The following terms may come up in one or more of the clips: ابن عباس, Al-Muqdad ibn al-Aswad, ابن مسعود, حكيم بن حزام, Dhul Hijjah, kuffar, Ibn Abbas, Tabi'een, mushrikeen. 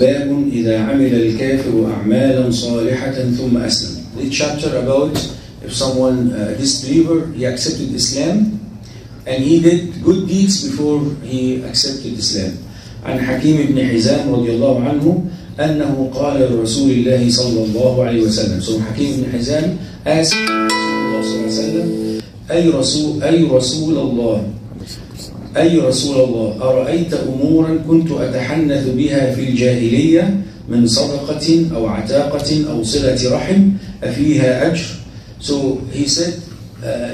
باب إذا عمل الكافر أعمالا صالحة ثم أسلم. The chapter about if someone disbeliever he accepted Islam and he did good deeds before he accepted Islam. عن حكيم بن حزام رضي الله عنه أنه قال لرسول الله صلى الله عليه وسلم. So حكيم بن حزام asked رسول الله صلى الله عليه وسلم أي رسول الله أرأيت أمورا كنت أتحنث بها في الجاهلية من صدقة أو عتاقة أو صلة رحم أفيها أجر. So he said,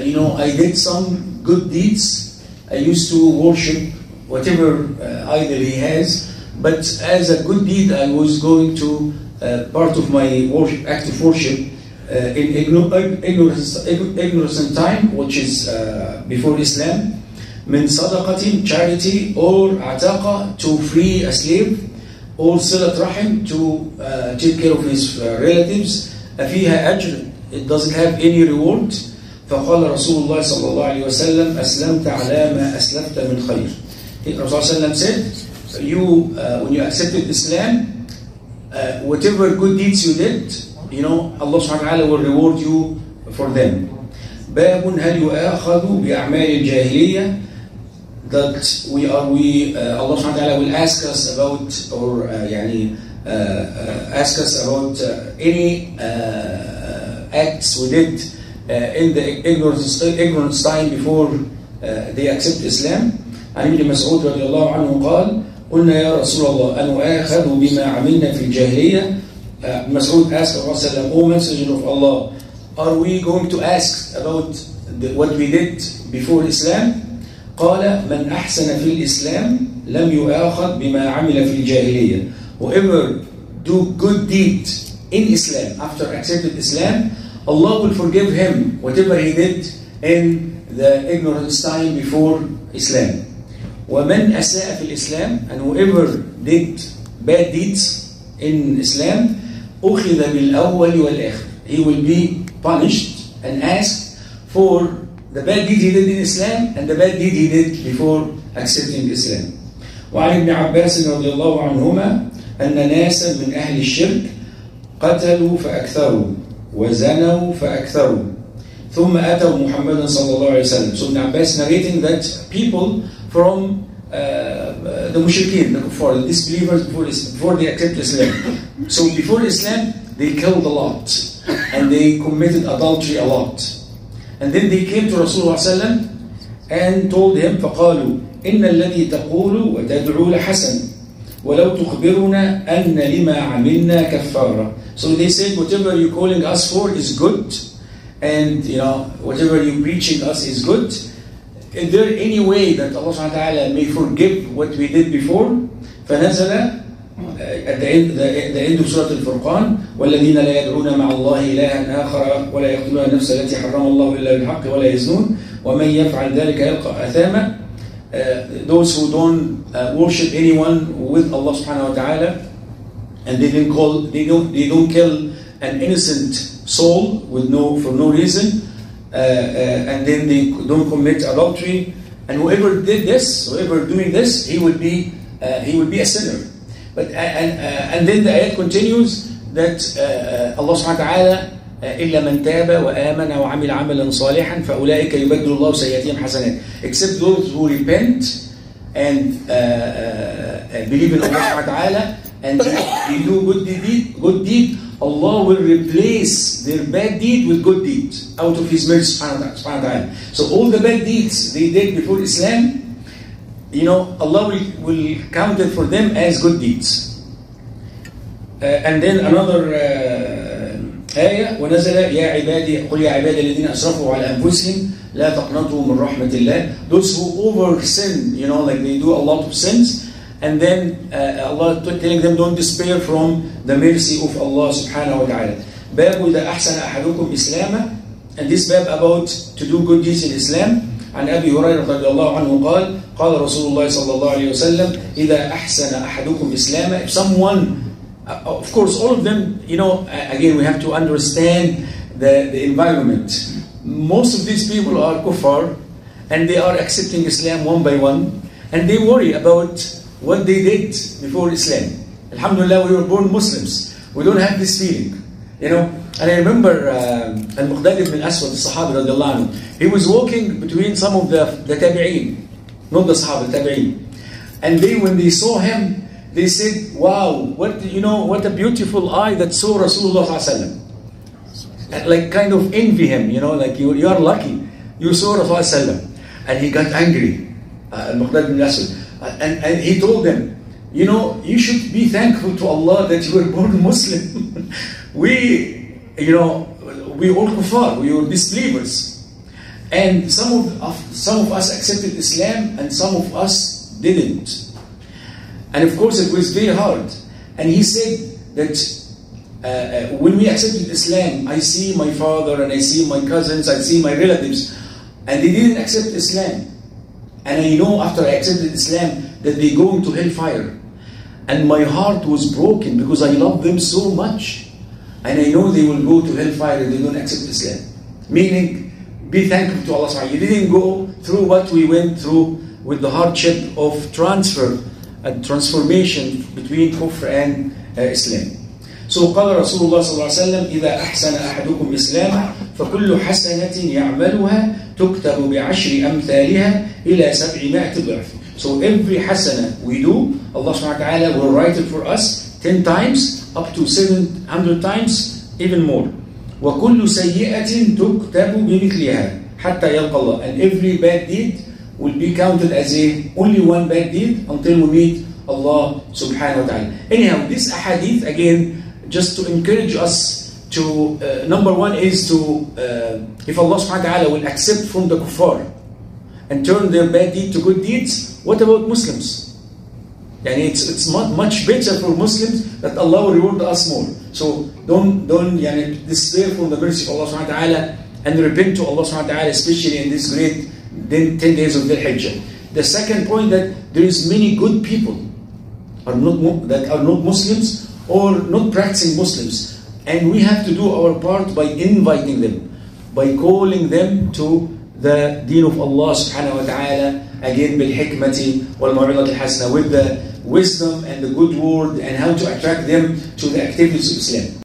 you know, I did some good deeds. I used to worship whatever idol he has, but as a good deed, I was going to part of my worship, act of worship in ignorance and time, which is before Islam. من صدقة charity or عتاقة to free a slave or صلة رحم to take care of his relatives فيها أجر it doesn't have any reward. فقال رسول الله صلى الله عليه وسلم أسلمت على ما أسلفت من خير. الرسول صلى الله عليه وسلم said you when you accepted Islam whatever good deeds you did you know Allah subhanahu wa ta'ala will reward you for them. باب هل يؤاخذ بأعمال الجاهلية. That Allah subhanahu wa ta'ala will ask us about or ask us about any acts we did in the ignorance time before they accept Islam. عن ابن مسعود رضي الله عنه قال قلنا يا رسول الله أنؤاخذ بما عملنا في الجاهلية. مسعود asked the Prophet O Messenger of Allah, are we going to ask about what we did before Islam? قال من أحسن في الإسلام لم يؤاخذ بما عمل في الجاهلية. Whoever do good deed in Islam after accepted Islam, Allah will forgive him whatever he did in the ignorance time before Islam. ومن أساء في الإسلام and whoever did bad deeds in Islam أخذ بالأول والآخر. He will be punished and asked for the bad deed he did in Islam and the bad deed he did before accepting Islam. وعن ابن عباس رضي الله عنهما أن ناسا من أهل الشرك قتلوا فأكثروا وزنوا فأكثروا ثم أتوا محمدا صلى الله عليه وسلم. So Ibn Abbas narrating that people from the mushrikeen, the kuffar, the disbelievers before they accept Islam. So before Islam they killed a lot and they committed adultery a lot. And then they came to Rasulullah sallallahu alaihi wasallam and told him فقالوا إن الذي تقول وتدعو لحسن ولو تخبرنا أن لما عملنا كفارة. So they said whatever you're calling us for is good and you know whatever you're preaching us is good. Is there any way that Allah subhanahu wa ta'ala may forgive what we did before? فنزل at the end of Surah Al-Furqan وَالَّذِينَ لَا يَدْعُونَ مَعَ اللَّهِ إِلَهًا آخَرَ وَلَا يَقْتُلُونَ النَّفْسَ الَّتِي حَرَّمَ اللَّهُ إِلَّا بِالْحَقِّ وَلَا يَزْنُونَ وَمَنْ يَفْعَلْ ذَلِكَ يَلْقَ أَثَامًا. Those who don't worship anyone with Allah subhanahu wa ta'ala and they don't kill an innocent soul for no reason and then they don't commit adultery, and whoever doing this he would be a sinner. But and then the ayat continues that Allah subhanahu wa ta'ala إلا من تاب وآمن وعمل عملا صالحا فأولئك يبدل الله سيئاتهم حسنات. Except those who repent and believe in Allah subhanahu wa ta'ala and they do good deed, Allah will replace their bad deed with good deed out of His mercy subhanahu wa ta'ala. So all the bad deeds they did before Islam, you know, Allah will count it for them as good deeds. And then another ayah ونزل قل يا عبادي الذين أسرفوا على أنفسهم لا تقنطوا من رحمة الله. Those who over sin, you know, like they do a lot of sins, and then Allah telling them don't despair from the mercy of Allah subhanahu wa ta'ala. باب إذا أحسن أحدكم إسلاما, and this bab about to do good deeds in Islam. عن أبي هريرة رضي الله عنه قال قال رسول الله صلى الله عليه وسلم إذا أحسن أحدكم إسلاما. If someone, of course all of them, you know, again we have to understand the environment. Most of these people are kuffar and they are accepting Islam one by one and they worry about what they did before Islam. Alhamdulillah, we were born Muslims. We don't have this feeling. You know, and I remember Al-Muqdad ibn al-Aswad, the Sahabi radiallahu anhu, he was walking between some of the Tabi'een, not the Sahaba, the Tabi'een. And when they saw him, they said, wow, what a beautiful eye that saw Rasulullah sallallahu alayhi wa sallam. Like kind of envy him, like you are lucky. You saw Rasulullah sallallahu alayhi wa sallam. And he got angry, Al-Muqdad ibn al-Aswad. And he told them, you should be thankful to Allah that you were born Muslim. We all kuffar, we were disbelievers. And some of us accepted Islam and some of us didn't. And of course it was very hard. And he said that when we accepted Islam, I see my father and I see my cousins, I see my relatives, and they didn't accept Islam. And I know after I accepted Islam that they go into hellfire. And my heart was broken because I love them so much. And I know they will go to hellfire if they don't accept Islam. Meaning, be thankful to Allah. You didn't go through what we went through with the hardship of transfer and transformation between kufr and Islam. So, قال رسول الله صلى الله عليه وسلم إذا أحسن أحدكم إسلاما فكل حسنة يعملها تكتب بعشر أمثالها إلى 700 ضعف. So every hasana we do, Allah subhanahu wa ta'ala will write it for us 10 times, up to 700 times, even more. وَكُلُّ سَيِّئَةٍ تُكْتَبُ بِمِثْلِهَا حَتَّى يَلْقَى اللَّهِ. And every bad deed will be counted as only one bad deed until we meet Allah subhanahu wa ta'ala. Anyhow, this ahadith, again, just to encourage us to, number one is to, if Allah subhanahu wa ta'ala will accept from the kuffar and turn their bad deed to good deeds, what about Muslims? And it's much better for Muslims that Allah will reward us more. So don't despair from the mercy of Allah subhanahu wa ta'ala and repent to Allah subhanahu wa ta'ala, especially in this great 10 days of Dhul Hijjah. The second point, that there is many good people that are not Muslims or not practicing Muslims. And we have to do our part by inviting them, by calling them to the deen of Allah subhanahu wa ta'ala, again bil-hikmati wal-maw'idat al-hasana, with the wisdom and the good word, and how to attract them to the activities of Islam.